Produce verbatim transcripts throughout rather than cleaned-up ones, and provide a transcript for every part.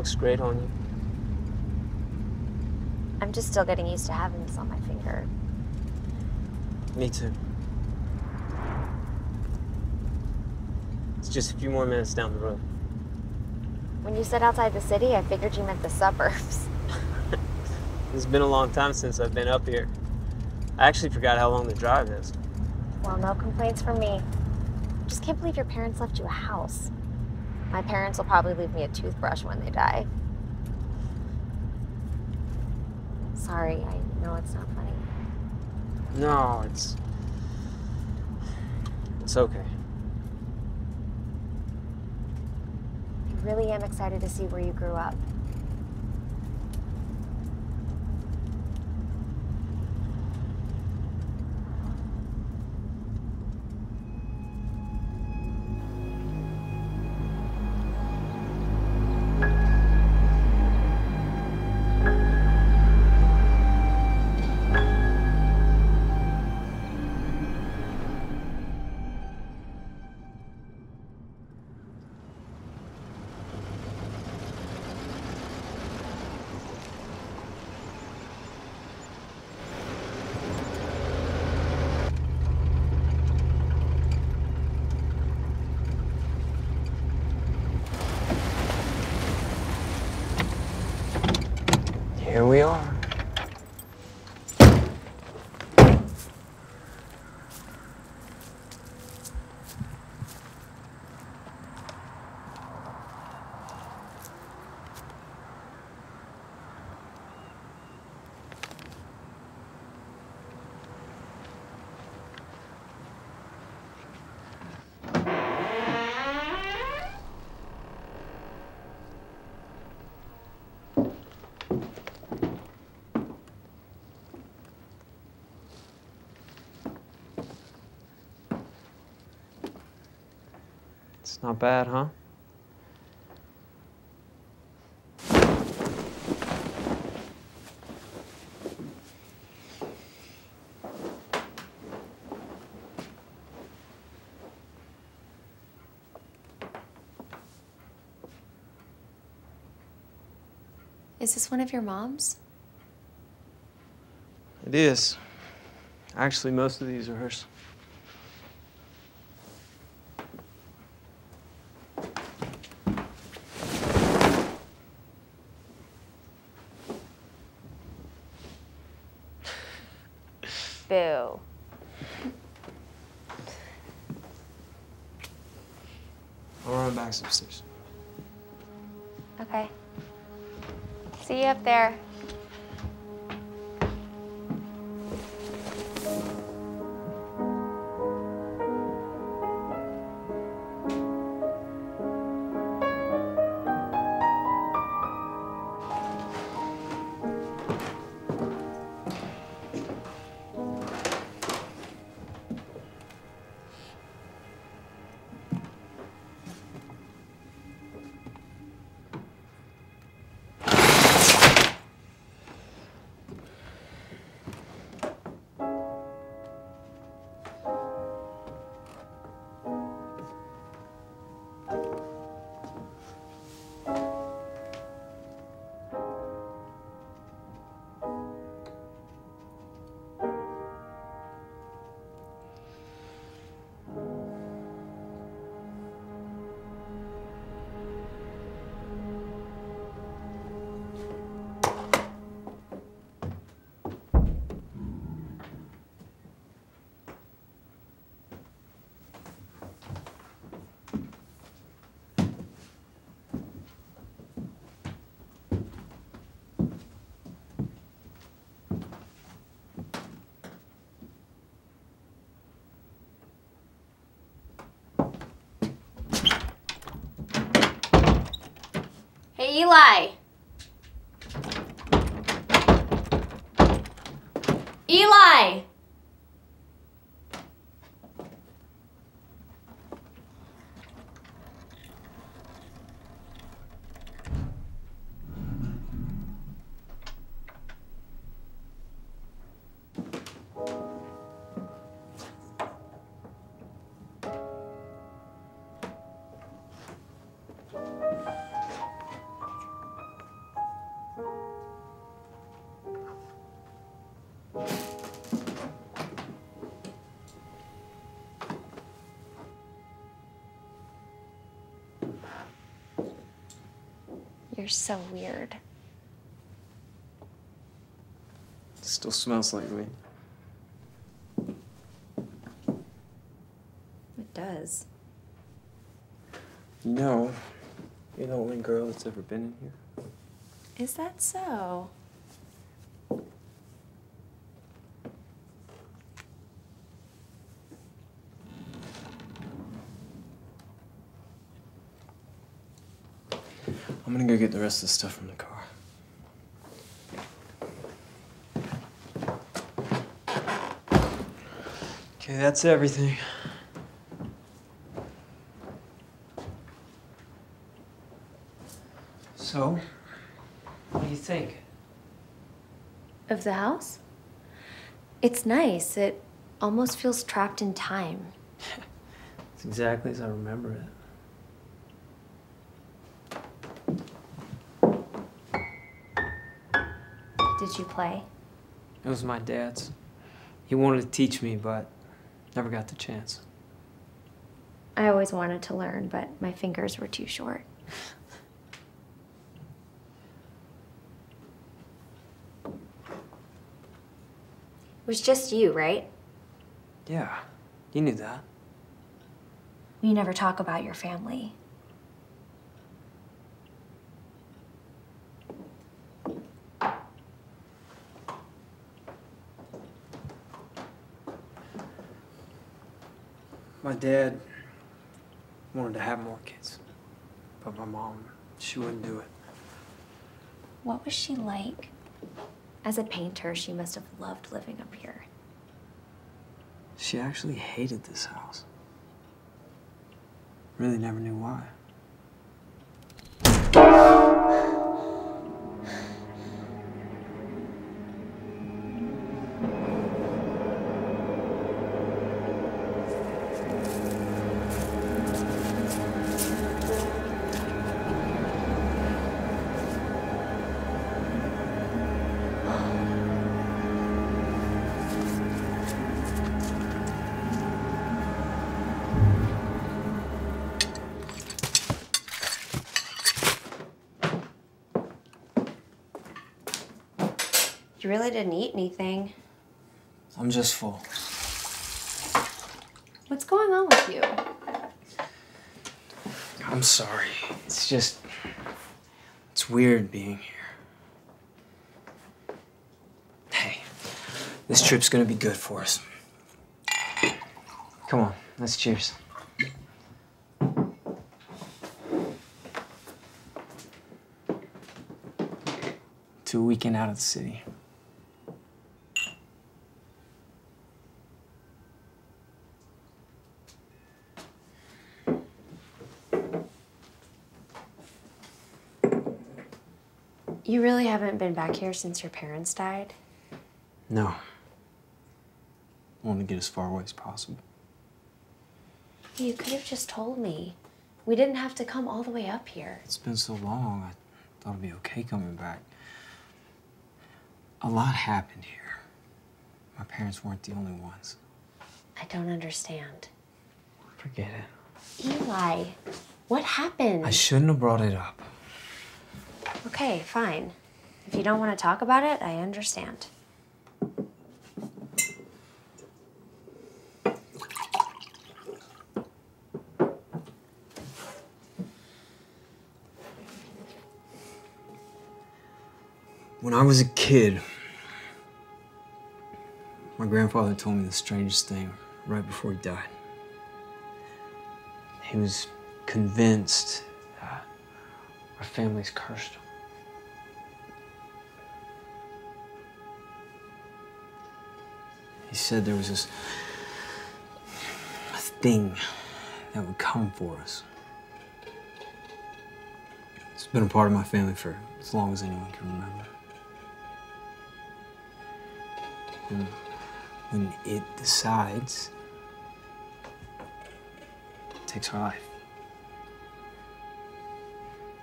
looks great on you. I'm just still getting used to having this on my finger. Me too. It's just a few more minutes down the road. When you said outside the city, I figured you meant the suburbs. It's been a long time since I've been up here. I actually forgot how long the drive is. Well, no complaints from me. Just can't believe your parents left you a house. My parents will probably leave me a toothbrush when they die. Sorry, I know it's not funny. No, it's... It's okay. I really am excited to see where you grew up. Here we are. It's not bad, huh? Is this one of your mom's? It is. Actually, most of these are hers. Boo. I'll run back upstairs. Okay. See you up there. Hey, Eli. Eli. You're so weird. It still smells like me. It does. You know, you're the only girl that's ever been in here. Is that so? I'm gonna go get the rest of the stuff from the car. Okay, that's everything. So, what do you think? Of the house? It's nice. It almost feels trapped in time. It's exactly as I remember it. Did you play? It was my dad's. He wanted to teach me, but never got the chance. I always wanted to learn, but my fingers were too short. It was just you, right? Yeah, you knew that. You never talk about your family. My dad wanted to have more kids, but my mom, she wouldn't do it. What was she like? As a painter, she must have loved living up here. She actually hated this house. Really never knew why. You really didn't eat anything. I'm just full. What's going on with you? I'm sorry. It's just, it's weird being here. Hey, this trip's gonna be good for us. Come on, let's cheers. To a weekend out of the city. You really haven't been back here since your parents died? No. I want to get as far away as possible. You could have just told me. We didn't have to come all the way up here. It's been so long, I thought it'd be okay coming back. A lot happened here. My parents weren't the only ones. I don't understand. Forget it. Eli, what happened? I shouldn't have brought it up. Okay, fine. If you don't want to talk about it, I understand. When I was a kid, my grandfather told me the strangest thing right before he died. He was convinced that our family's cursed him. He said there was this thing that would come for us. It's been a part of my family for as long as anyone can remember. And when it decides, it takes our life.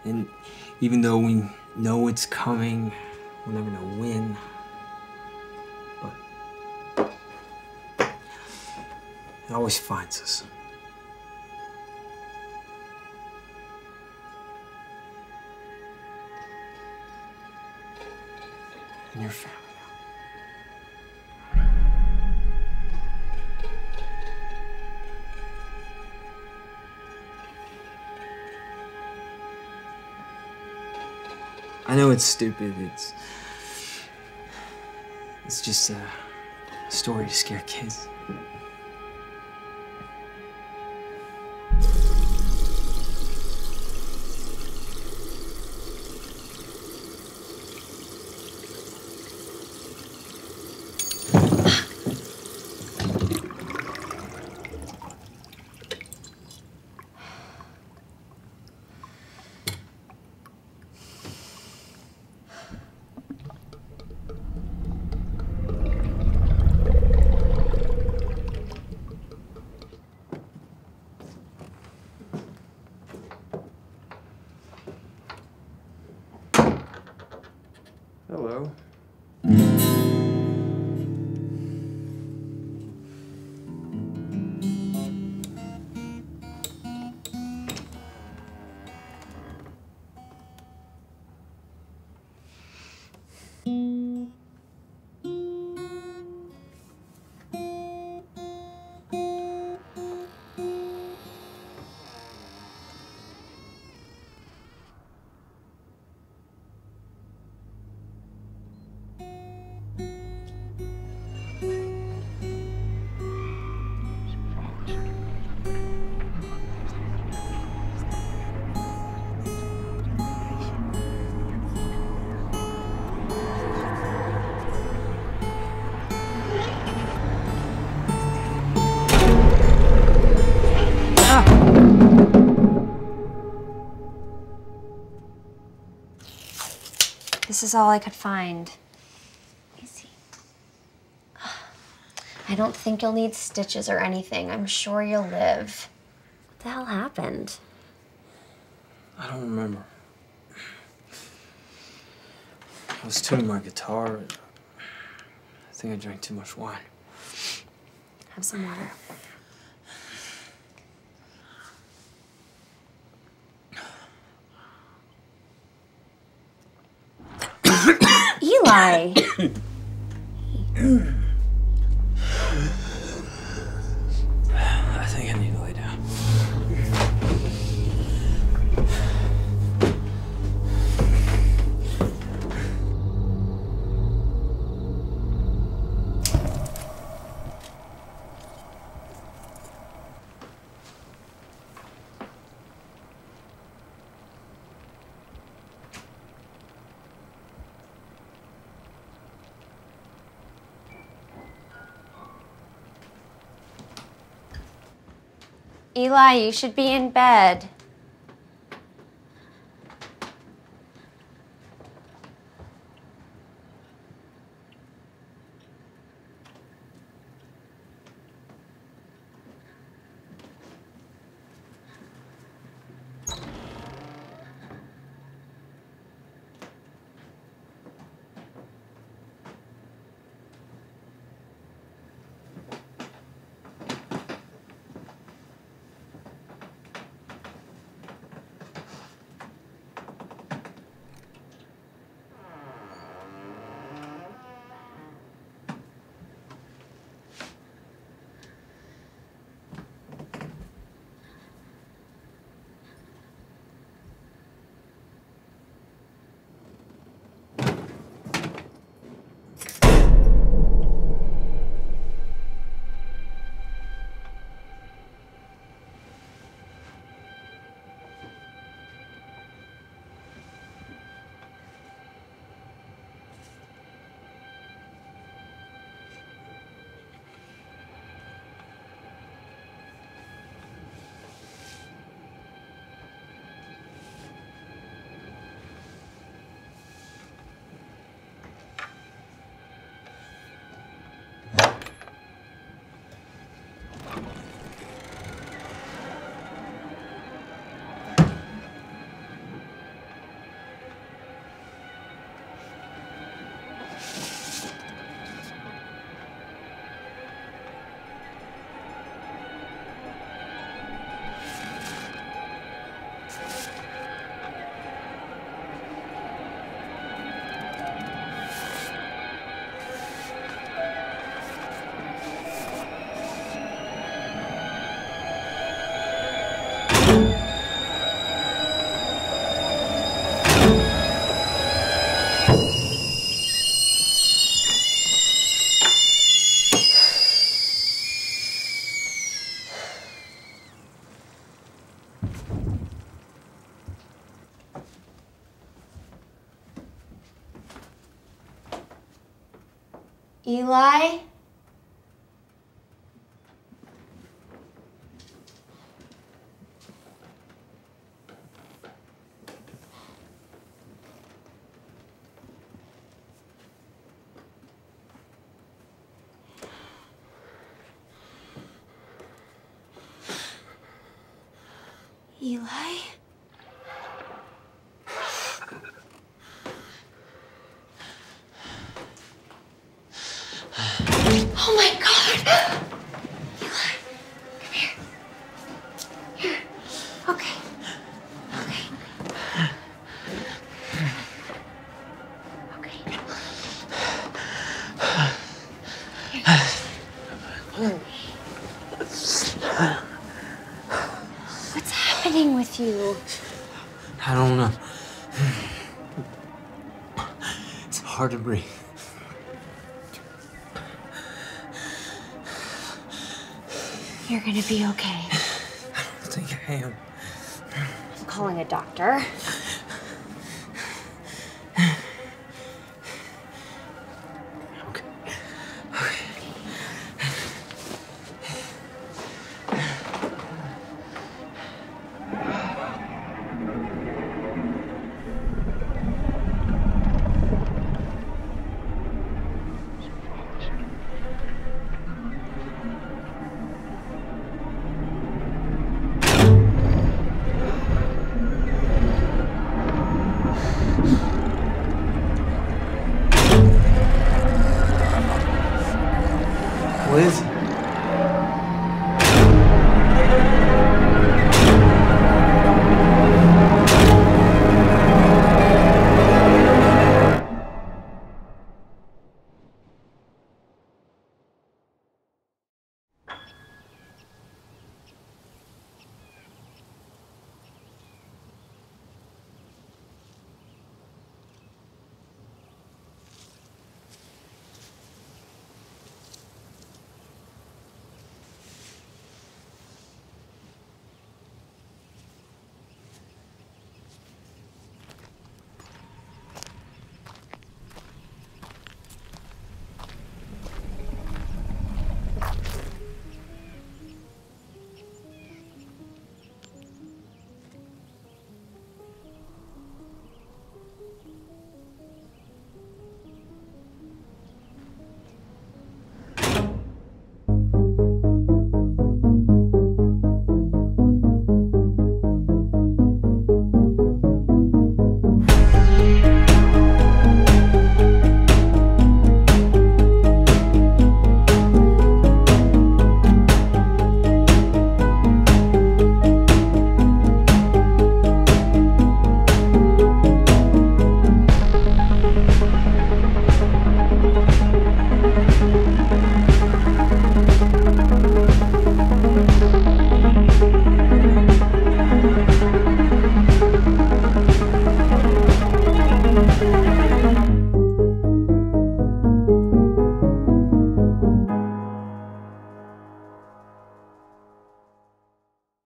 And even though we know it's coming, we'll never know when. It always finds us. and your family now. I know it's stupid. It's it's just a story to scare kids. Hello. This is all I could find. Easy. I don't think you'll need stitches or anything. I'm sure you'll live. What the hell happened? I don't remember. I was tuning my guitar. I think I drank too much wine. Have some water. Eli! I think I need to lay down. Eli, you should be in bed. Eli? Eli? Oh my God! Eli, come here. Here. Okay. Okay. Okay. Here. What's happening with you? I don't know. It's hard to breathe. You're gonna be okay. I don't think I am. I'm calling a doctor.